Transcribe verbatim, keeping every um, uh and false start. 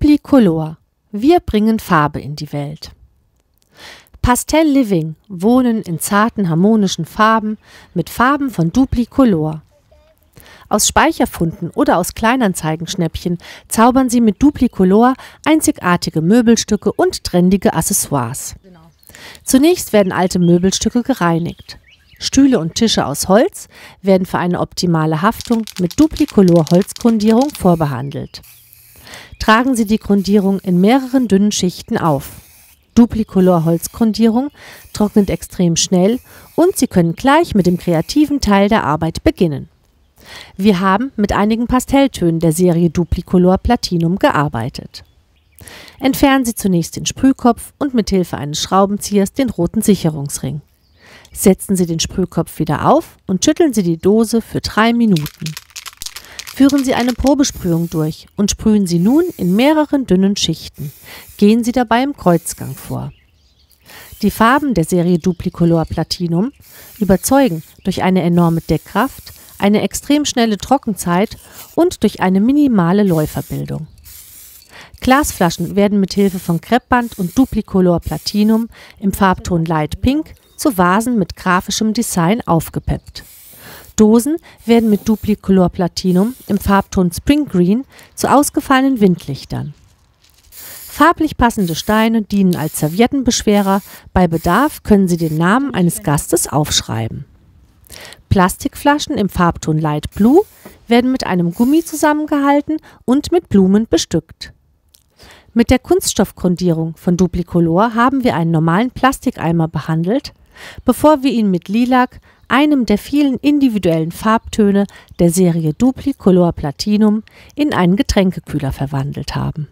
DUPLI-COLOR – Wir bringen Farbe in die Welt. Pastell Living – Wohnen in zarten, harmonischen Farben mit Farben von DUPLI-COLOR. Aus Speicherfunden oder aus Kleinanzeigenschnäppchen zaubern sie mit DUPLI-COLOR einzigartige Möbelstücke und trendige Accessoires. Zunächst werden alte Möbelstücke gereinigt. Stühle und Tische aus Holz werden für eine optimale Haftung mit DUPLI-COLOR Holzgrundierung vorbehandelt. Tragen Sie die Grundierung in mehreren dünnen Schichten auf. DUPLI-COLOR Holzgrundierung trocknet extrem schnell und Sie können gleich mit dem kreativen Teil der Arbeit beginnen. Wir haben mit einigen Pastelltönen der Serie DUPLI-COLOR Platinum gearbeitet. Entfernen Sie zunächst den Sprühkopf und mit Hilfe eines Schraubenziehers den roten Sicherungsring. Setzen Sie den Sprühkopf wieder auf und schütteln Sie die Dose für drei Minuten. Führen Sie eine Probesprühung durch und sprühen Sie nun in mehreren dünnen Schichten. Gehen Sie dabei im Kreuzgang vor. Die Farben der Serie DUPLI-COLOR Platinum überzeugen durch eine enorme Deckkraft, eine extrem schnelle Trockenzeit und durch eine minimale Läuferbildung. Glasflaschen werden mit Hilfe von Kreppband und DUPLI-COLOR Platinum im Farbton Light Pink zu Vasen mit grafischem Design aufgepeppt. Dosen werden mit DUPLI-COLOR Platinum im Farbton Spring Green zu ausgefallenen Windlichtern. Farblich passende Steine dienen als Serviettenbeschwerer, bei Bedarf können Sie den Namen eines Gastes aufschreiben. Plastikflaschen im Farbton Light Blue werden mit einem Gummi zusammengehalten und mit Blumen bestückt. Mit der Kunststoffgrundierung von DUPLI-COLOR haben wir einen normalen Plastikeimer behandelt, bevor wir ihn mit Lilac, einem der vielen individuellen Farbtöne der Serie DUPLI-COLOR Platinum, in einen Getränkekühler verwandelt haben.